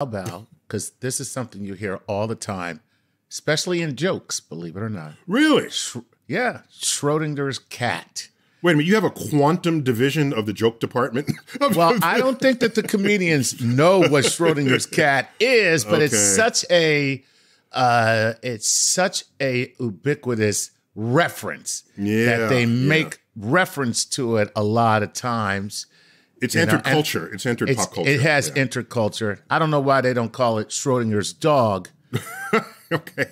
about, because this is something you hear all the time, especially in jokes, believe it or not. Really? Yeah. Schrödinger's cat. Wait a minute, you have a quantum division of the joke department? Well, I don't think that the comedians know what Schrödinger's cat is, but it's such a ubiquitous reference that they make reference to it a lot of times. It's entered culture. It's entered pop culture. It has entered culture. I don't know why they don't call it Schrödinger's dog. Okay.